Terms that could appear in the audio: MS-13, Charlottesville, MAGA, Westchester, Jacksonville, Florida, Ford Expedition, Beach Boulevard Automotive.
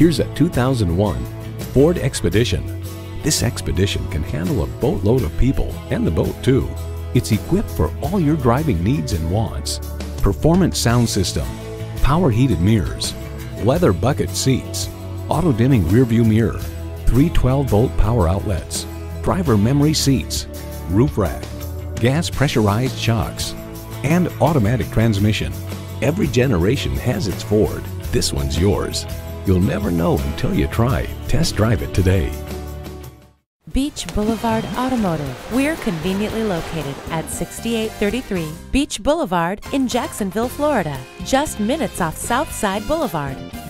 Here's a 2001 Ford Expedition. This Expedition can handle a boatload of people and the boat too. It's equipped for all your driving needs and wants. Performance sound system, power heated mirrors, leather bucket seats, auto dimming rearview mirror, 3 12-volt power outlets, driver memory seats, roof rack, gas pressurized shocks, and automatic transmission. Every generation has its Ford. This one's yours. You'll never know until you try. Test drive it today. Beach Boulevard Automotive. We're conveniently located at 6833 Beach Boulevard in Jacksonville, Florida, just minutes off Southside Boulevard.